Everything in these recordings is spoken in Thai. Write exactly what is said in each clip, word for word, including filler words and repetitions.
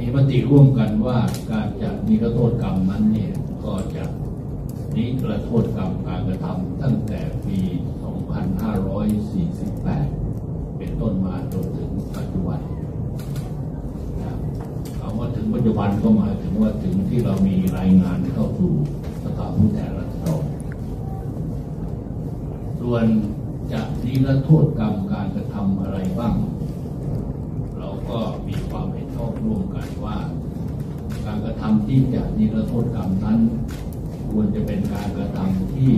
มีมติร่วมกันว่าการจัดนิรโทษกรรมนั้นเนี่ยก็จะนิรโทษกรรมการกระทำตั้งแต่ปีสองพันห้าร้อยสี่สิบแปดเป็นต้นมาจนถึงปัจจุบันนะคำว่าถึงปัจจุบันก็หมายถึงว่าถึงที่เรามีรายงานเข้าสู่สภาผู้แทนราษฎรส่วนจะนิรโทษกรรมการกระทำอะไรบ้างเราก็มีความเห็นชอบร่วมกันว่าการกระทำที่จะนิรโทษกรรมนั้นควรจะเป็นการกระทำที่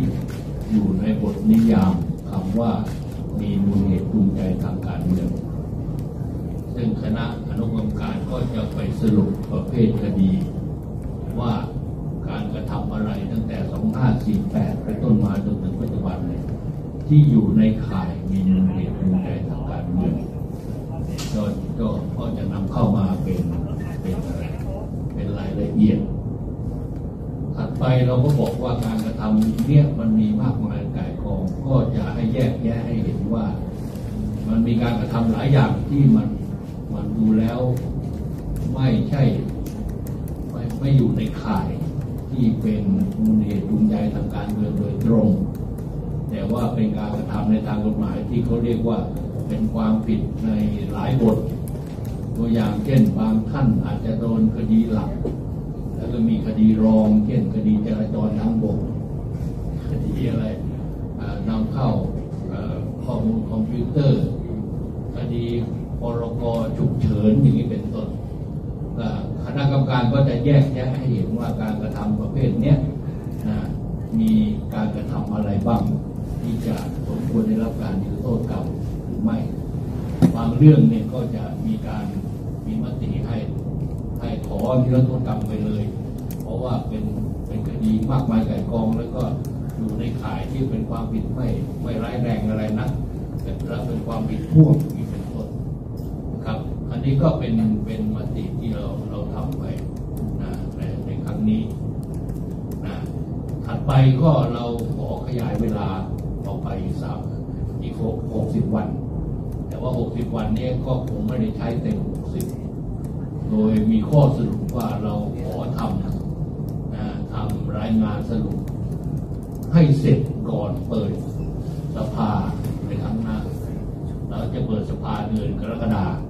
อยู่ในบทนิยามคำว่ามีมูลเหตุจูงใจทางการเมืองซึ่งคณะอนุกรรมการก็จะไปสรุปประเภทคดีว่าการกระทำอะไรตั้งแต่สองพันห้าร้อยสี่สิบแปดเป็นต้นมาจนถึงปัจจุบันเนี่ยที่อยู่ในข่ายมีมูลเหตุจูงใจทางการเมืองก็ก็ก็จะนำเข้ามาเป็นเป็นอะไรเป็นรายละเอียดถัดไปเราก็บอกว่าการกระทำเนี่ยมันมีมากมายหลายกองก็จะให้แยกแยะให้เห็นว่ามันมีการกระทำหลายอย่างที่มันมันดูแล้วไม่ใช่ไม่ไม่อยู่ในข่ายที่เป็นมูลเหตุจูงใจทางการเมืองโดยตรงแต่ว่าเป็นการกระทำในทางกฎหมายที่เขาเรียกว่าเป็นความผิดในหลายบทตัวอย่างเช่นบางท่านอาจจะโดนคดีหลักแล้วก็มีคดีรองเช่นคดีจราจรทางบกคดีอะไรนำเข้าข้อมูลคอมพิวเตอร์คดีพรกฉุกเฉินอย่างนี้เป็นต้นคณะกรรมการก็จะแยกแยะให้เห็นว่าการกระทำประเภทนี้มีการกระทำอะไรบ้างที่จะสมควรได้รับการนิรโทษกรรมหรือไม่บางเรื่องเนี่ยก็จะมีการมีมติให้ให้ขอนิรโทษกรรมไปเลยเพราะว่าเป็นเป็นคดีมากมายหลายกองแล้วก็อยู่ในข่ายที่เป็นความผิดไม่ไม่ร้ายแรงอะไรนะแต่แล้วเป็นความผิดพ่วงมีเป็นต้นครับอันนี้ก็เป็นเป็นมติที่เราเราทำไปนะในในครั้งนี้นะถัดไปก็เราขอขยายเวลาต่อไปสามอีกหกสิบวันแต่ว่าหกสิบวันนี้ก็คงไม่ได้ใช้เต็มหกสิบโดยมีข้อสรุปว่าเราขอทำนะทำรายงานสรุปให้เสร็จก่อนเปิดสภาในครั้งหน้าเราจะเปิดสภาเดือนกรกฎาคม